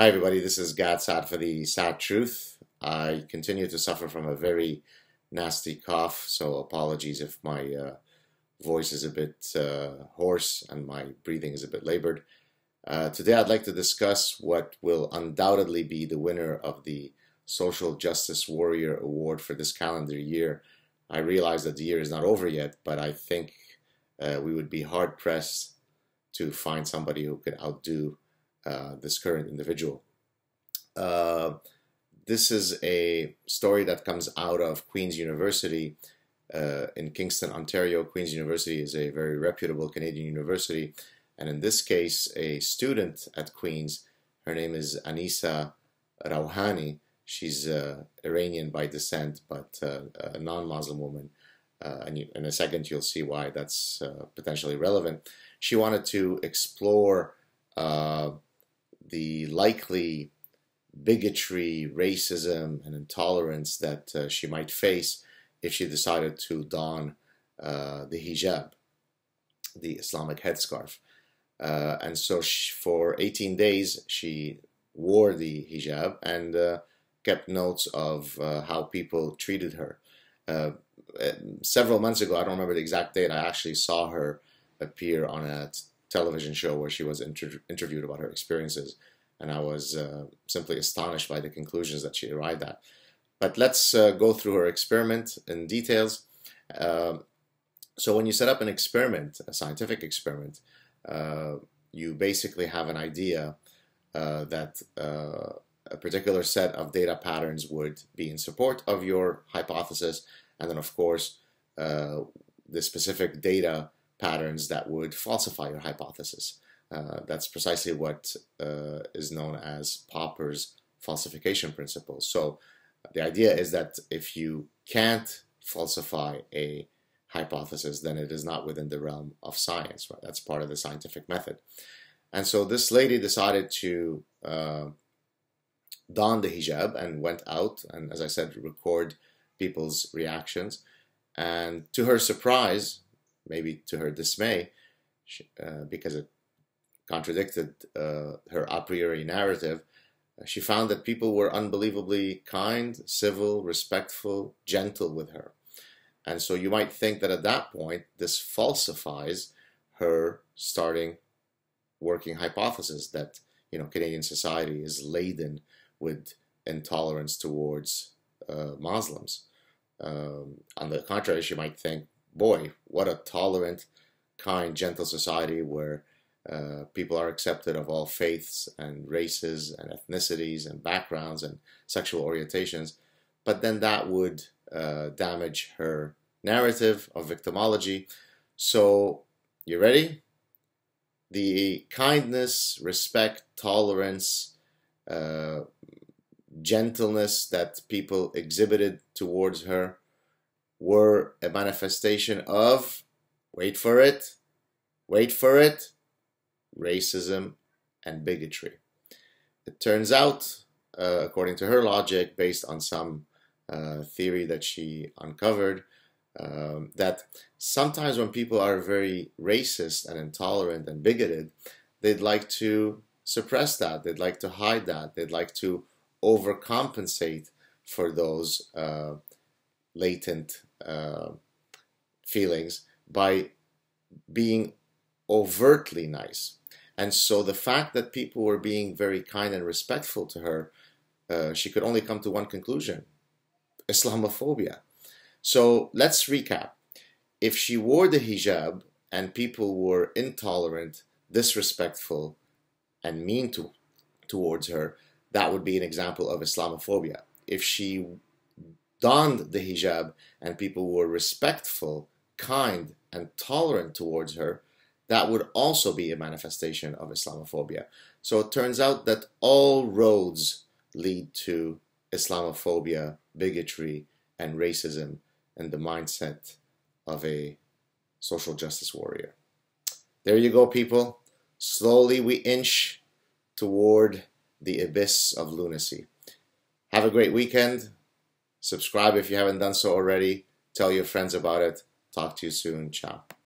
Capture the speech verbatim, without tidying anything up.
Hi everybody, this is Gad Saad for the Sad Truth. I continue to suffer from a very nasty cough, so apologies if my uh, voice is a bit uh, hoarse and my breathing is a bit labored. Uh, today I'd like to discuss what will undoubtedly be the winner of the Social Justice Warrior Award for this calendar year. I realize that the year is not over yet, but I think uh, we would be hard-pressed to find somebody who could outdo Uh, this current individual. Uh, this is a story that comes out of Queen's University uh, in Kingston, Ontario. Queen's University is a very reputable Canadian university, and in this case a student at Queen's, her name is Anisa Rawhani. She's uh, Iranian by descent, but uh, a non-Muslim woman, uh, and you, in a second you'll see why that's uh, potentially relevant. She wanted to explore uh, the likely bigotry, racism, and intolerance that uh, she might face if she decided to don uh, the hijab, the Islamic headscarf. Uh, and so she, for eighteen days, she wore the hijab and uh, kept notes of uh, how people treated her. Uh, several months ago, I don't remember the exact date, I actually saw her appear on a television show where she was inter interviewed about her experiences, and I was uh, simply astonished by the conclusions that she arrived at. But let's uh, go through her experiment in details. Uh, so when you set up an experiment, a scientific experiment, uh, you basically have an idea uh, that uh, a particular set of data patterns would be in support of your hypothesis, and then of course uh, the specific data patterns that would falsify your hypothesis. Uh, that's precisely what uh, is known as Popper's falsification principle. So the idea is that if you can't falsify a hypothesis, then it is not within the realm of science, right? That's part of the scientific method. And so this lady decided to uh, don the hijab and went out and, as I said, record people's reactions. And to her surprise, maybe to her dismay, uh, because it contradicted uh, her a priori narrative, she found that people were unbelievably kind, civil, respectful, gentle with her. And so you might think that at that point, this falsifies her starting working hypothesis that, you know, Canadian society is laden with intolerance towards uh, Muslims. Um, on the contrary, she might think, boy, what a tolerant, kind, gentle society where uh, people are accepted of all faiths and races and ethnicities and backgrounds and sexual orientations. But then that would uh, damage her narrative of victimology. So, you ready? The kindness, respect, tolerance, uh, gentleness that people exhibited towards her were a manifestation of, wait for it, wait for it, racism and bigotry. It turns out, uh, according to her logic, based on some uh, theory that she uncovered, um, that sometimes when people are very racist and intolerant and bigoted, they'd like to suppress that, they'd like to hide that, they'd like to overcompensate for those uh, latent Uh, feelings by being overtly nice. And so the fact that people were being very kind and respectful to her, uh, she could only come to one conclusion: Islamophobia. So let's recap. If she wore the hijab and people were intolerant, disrespectful, and mean to, towards her, that would be an example of Islamophobia. If she donned the hijab and people were respectful, kind, and tolerant towards her, that would also be a manifestation of Islamophobia. So it turns out that all roads lead to Islamophobia, bigotry, and racism and the mindset of a social justice warrior. There you go, people. Slowly we inch toward the abyss of lunacy. Have a great weekend. Subscribe if you haven't done so already. Tell your friends about it. Talk to you soon. Ciao.